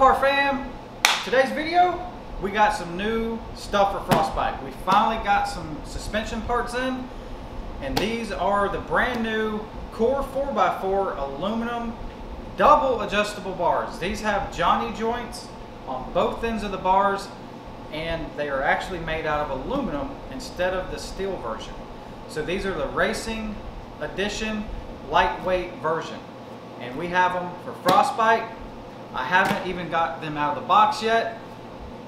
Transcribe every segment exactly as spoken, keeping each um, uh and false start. Mopar fam, today's video we got some new stuff for Frostbite. We finally got some suspension parts in, and these are the brand new Core four by four aluminum double adjustable bars. These have Johnny joints on both ends of the bars, and they are actually made out of aluminum instead of the steel version. So these are the racing edition lightweight version, and we have them for Frostbite. I haven't even got them out of the box yet,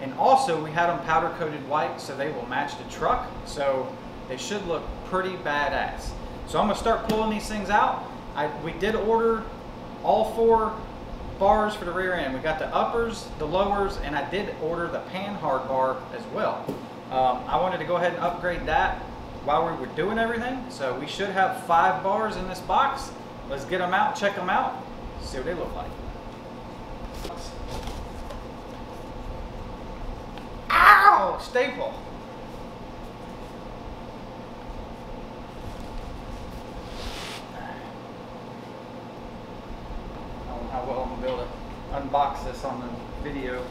and also we had them powder coated white so they will match the truck, so they should look pretty badass. So I'm going to start pulling these things out. I, we did order all four bars for the rear end. We got the uppers, the lowers, and I did order the pan hard bar as well. Um, I wanted to go ahead and upgrade that while we were doing everything, so we should have five bars in this box. Let's get them out, check them out, see what they look like. Ow! Staple. I don't know how well I'm gonna be able to unbox this on the video.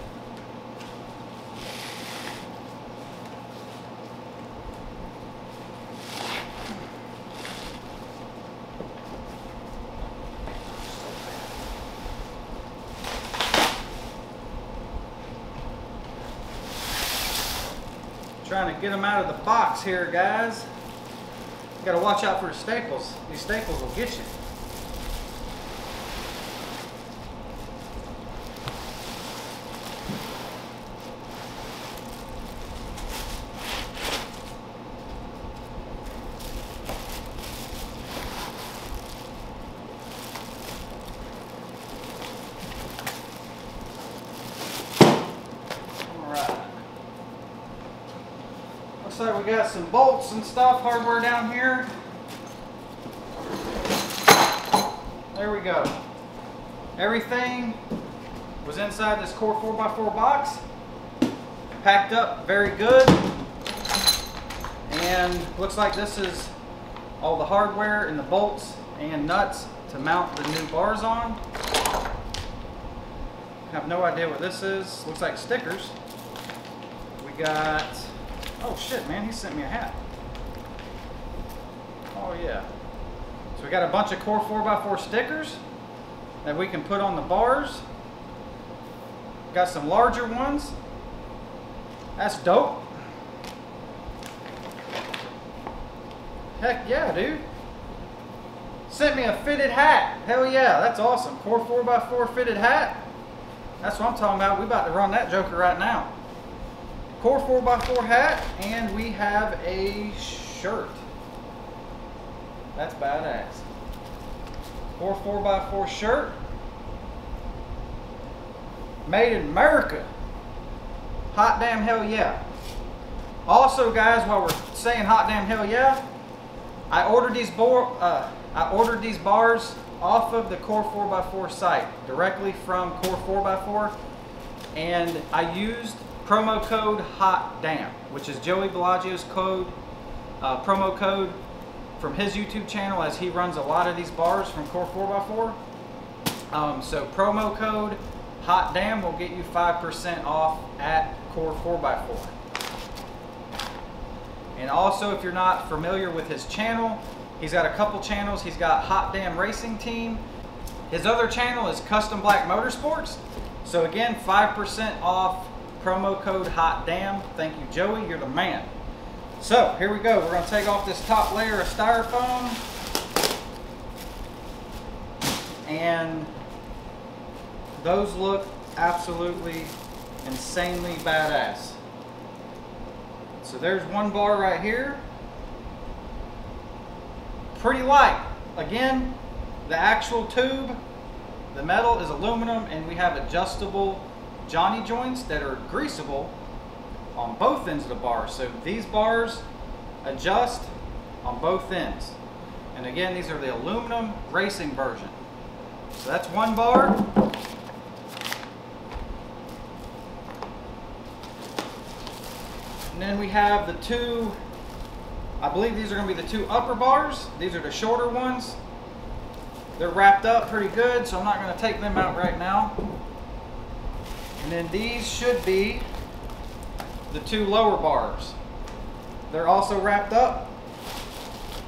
Trying to get them out of the box here, guys. You gotta watch out for the staples. These staples will get you. So we got some bolts and stuff, hardware down here. There we go. Everything was inside this Core four by four box. Packed up very good. And looks like this is all the hardware and the bolts and nuts to mount the new bars on. Have no idea what this is. Looks like stickers. We got... Oh shit, man, he sent me a hat. Oh yeah. So we got a bunch of Core four by four stickers that we can put on the bars. Got some larger ones. That's dope. Heck yeah, dude. Sent me a fitted hat. Hell yeah, that's awesome. Core four by four fitted hat. That's what I'm talking about. We about to run that joker right now. Core four by four hat, and we have a shirt. That's badass. Core four by four shirt. Made in America. Hot damn hell yeah. Also, guys, while we're saying hot damn hell yeah, I ordered these, bar, uh, I ordered these bars off of the Core four by four site, directly from Core four by four, and I used promo code Hot Damn, which is Joey Bellagio's code, uh, promo code from his YouTube channel, as he runs a lot of these bars from Core four by four. Um, so promo code Hot Damn will get you five percent off at Core four by four. And also, if you're not familiar with his channel, he's got a couple channels. He's got Hot Damn Racing Team. His other channel is Custom Black Motorsports. So again, five percent off. Promo code Hot Damn. Thank you, Joey. You're the man. So here we go. We're going to take off this top layer of styrofoam. And those look absolutely insanely badass. So there's one bar right here. Pretty light. Again, the actual tube, the metal is aluminum, and we have adjustable Johnny joints that are greasable on both ends of the bar. So these bars adjust on both ends. And again, these are the aluminum racing version. So that's one bar. And then we have the two, I believe these are going to be the two upper bars. These are the shorter ones. They're wrapped up pretty good, so I'm not going to take them out right now. And then these should be the two lower bars. They're also wrapped up.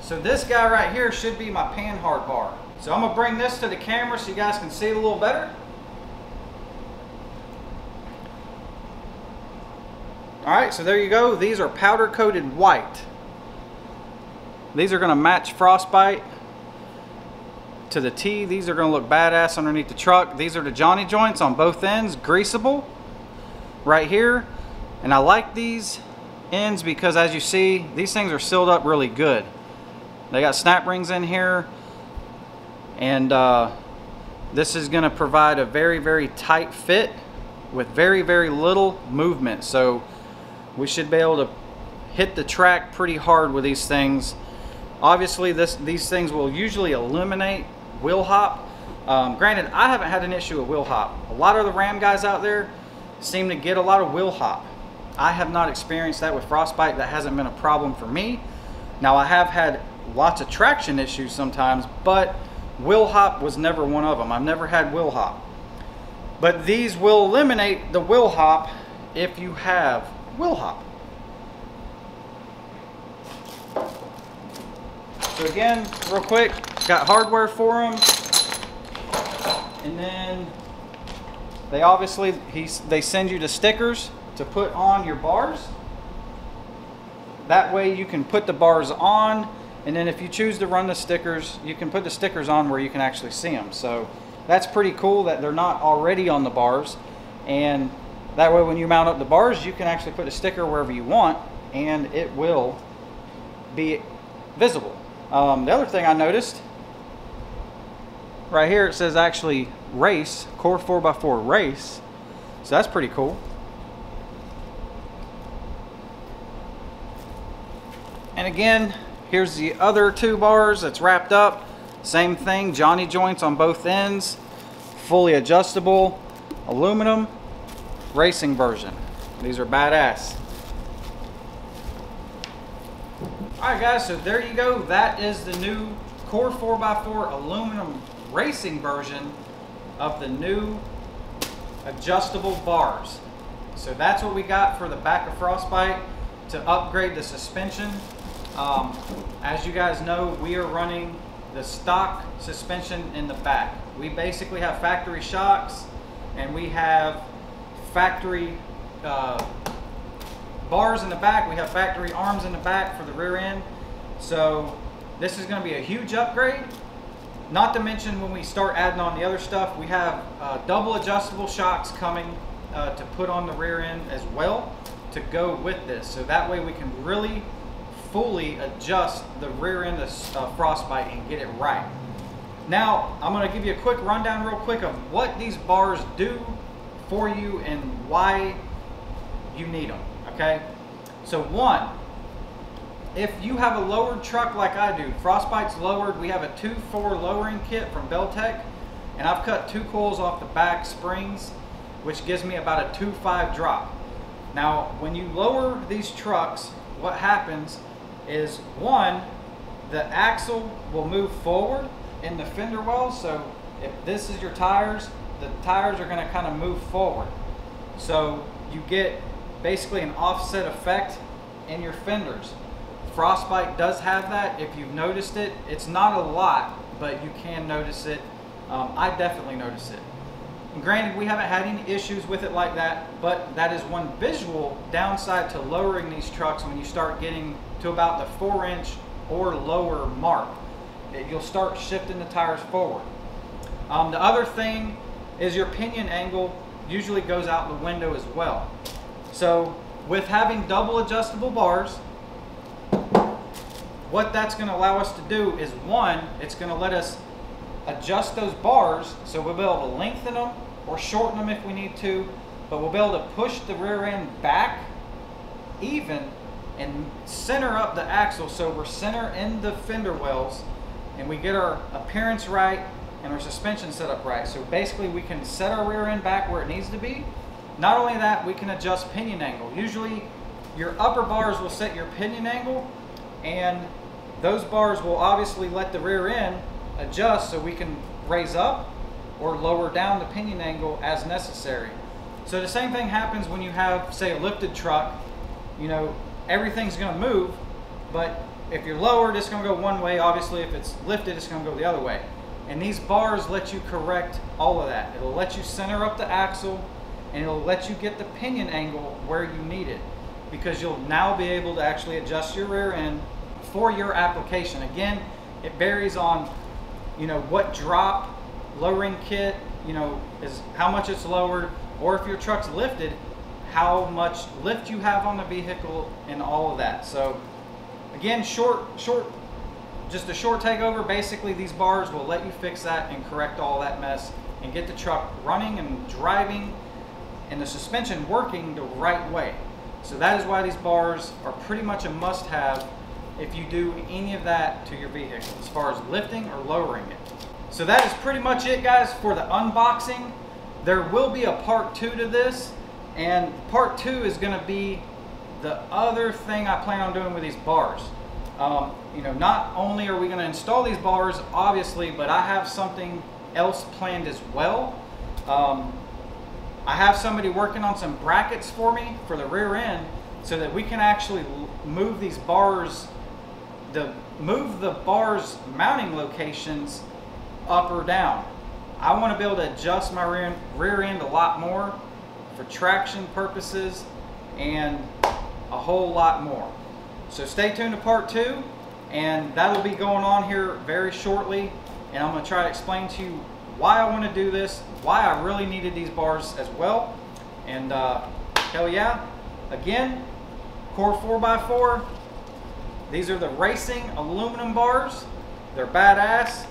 So this guy right here should be my Panhard bar. So I'm gonna bring this to the camera so you guys can see it a little better. All right, so there you go. These are powder coated white. These are gonna match Frostbite to the T. These are gonna look badass underneath the truck. These are the Johnny joints on both ends, greasable right here. And I like these ends because, as you see, these things are sealed up really good. They got snap rings in here, and uh, this is gonna provide a very, very tight fit with very, very little movement. So we should be able to hit the track pretty hard with these things. Obviously, this these things will usually eliminate wheel hop. Um, granted, I haven't had an issue with wheel hop. A lot of the RAM guys out there seem to get a lot of wheel hop. I have not experienced that with Frostbite. That hasn't been a problem for me. Now, I have had lots of traction issues sometimes, but wheel hop was never one of them. I've never had wheel hop. But these will eliminate the wheel hop if you have wheel hop. So again, real quick, got hardware for them, and then they obviously he's, they send you the stickers to put on your bars. That way you can put the bars on, and then if you choose to run the stickers, you can put the stickers on where you can actually see them. So that's pretty cool that they're not already on the bars, and that way when you mount up the bars, you can actually put a sticker wherever you want, and it will be visible. Um, the other thing I noticed, right here it says actually race, Core four by four race, so that's pretty cool. And again, here's the other two bars that's wrapped up. Same thing, Johnny joints on both ends, fully adjustable, aluminum, racing version. These are badass. All right, guys, so there you go. That is the new Core four by four aluminum racing version of the new adjustable bars. So that's what we got for the back of Frostbite to upgrade the suspension. Um, as you guys know, we are running the stock suspension in the back. We basically have factory shocks, and we have factory uh, bars in the back. We have factory arms in the back for the rear end. So this is going to be a huge upgrade. Not to mention, when we start adding on the other stuff, we have uh, double adjustable shocks coming uh, to put on the rear end as well to go with this. So that way we can really fully adjust the rear end of uh, Frostbite and get it right. Now I'm going to give you a quick rundown real quick of what these bars do for you and why you need them. Okay, so one, if you have a lowered truck like I do, Frostbite's lowered, we have a two four lowering kit from Beltech, and I've cut two coils off the back springs, which gives me about a two five drop. Now when you lower these trucks, what happens is, one, the axle will move forward in the fender well. So if this is your tires, the tires are going to kind of move forward, so you get basically an offset effect in your fenders. Frostbite does have that, if you've noticed it. It's not a lot, but you can notice it. um, I definitely notice it, and granted, we haven't had any issues with it like that, but that is one visual downside to lowering these trucks. When you start getting to about the four inch or lower mark, it, you'll start shifting the tires forward. Um, the other thing is your pinion angle usually goes out the window as well. So with having double adjustable bars, what that's going to allow us to do is, one, it's going to let us adjust those bars, so we'll be able to lengthen them or shorten them if we need to, but we'll be able to push the rear end back even and center up the axle, so we're center in the fender wells, and we get our appearance right and our suspension set up right. So basically we can set our rear end back where it needs to be. Not only that, we can adjust pinion angle. Usually your upper bars will set your pinion angle, and those bars will obviously let the rear end adjust, so we can raise up or lower down the pinion angle as necessary. So the same thing happens when you have, say, a lifted truck. You know, everything's going to move, but if you're lowered, it's going to go one way. Obviously, if it's lifted, it's going to go the other way. And these bars let you correct all of that. It'll let you center up the axle, and it'll let you get the pinion angle where you need it, because you'll now be able to actually adjust your rear end for your application. Again, it varies on, you know, what drop, lowering kit, you know, is how much it's lowered, or if your truck's lifted, how much lift you have on the vehicle and all of that. So again, short, short, just a short takeover. Basically, these bars will let you fix that and correct all that mess and get the truck running and driving and the suspension working the right way. So that is why these bars are pretty much a must-have if you do any of that to your vehicle, as far as lifting or lowering it. So that is pretty much it, guys, for the unboxing. There will be a part two to this, and part two is gonna be the other thing I plan on doing with these bars. Um, you know, not only are we gonna install these bars, obviously, but I have something else planned as well. Um, I have somebody working on some brackets for me for the rear end so that we can actually move these bars, the, move the bars mounting locations up or down. I want to be able to adjust my rear end, rear end a lot more for traction purposes and a whole lot more. So stay tuned to part two, and that'll be going on here very shortly, and I'm going to try to explain to you why I want to do this, why I really needed these bars as well. And uh, hell yeah, again, Core four by four, these are the racing aluminum bars. They're badass.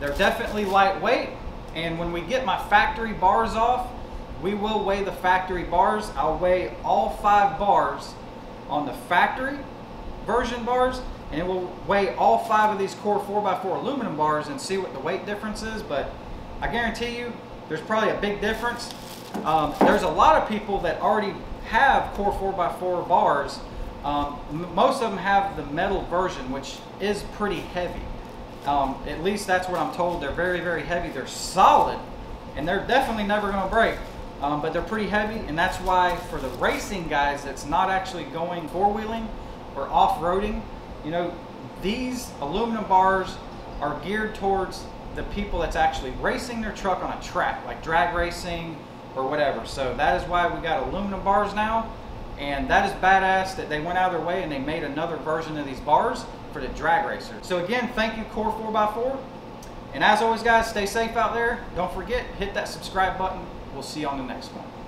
They're definitely lightweight, and when we get my factory bars off, we will weigh the factory bars. I'll weigh all five bars on the factory version bars, and it will weigh all five of these Core four by four aluminum bars and see what the weight difference is, but I guarantee you there's probably a big difference. Um, there's a lot of people that already have Core four by four bars. Um, most of them have the metal version, which is pretty heavy. Um, at least that's what I'm told. They're very, very heavy. They're solid, and they're definitely never going to break, um, but they're pretty heavy, and that's why for the racing guys that's not actually going four-wheeling or off-roading, you know, these aluminum bars are geared towards the people that's actually racing their truck on a track, like drag racing or whatever. So that is why we got aluminum bars now, and that is badass that they went out of their way and they made another version of these bars for the drag racer. So again, thank you, Core four by four, and as always, guys, stay safe out there. Don't forget, hit that subscribe button. We'll see you on the next one.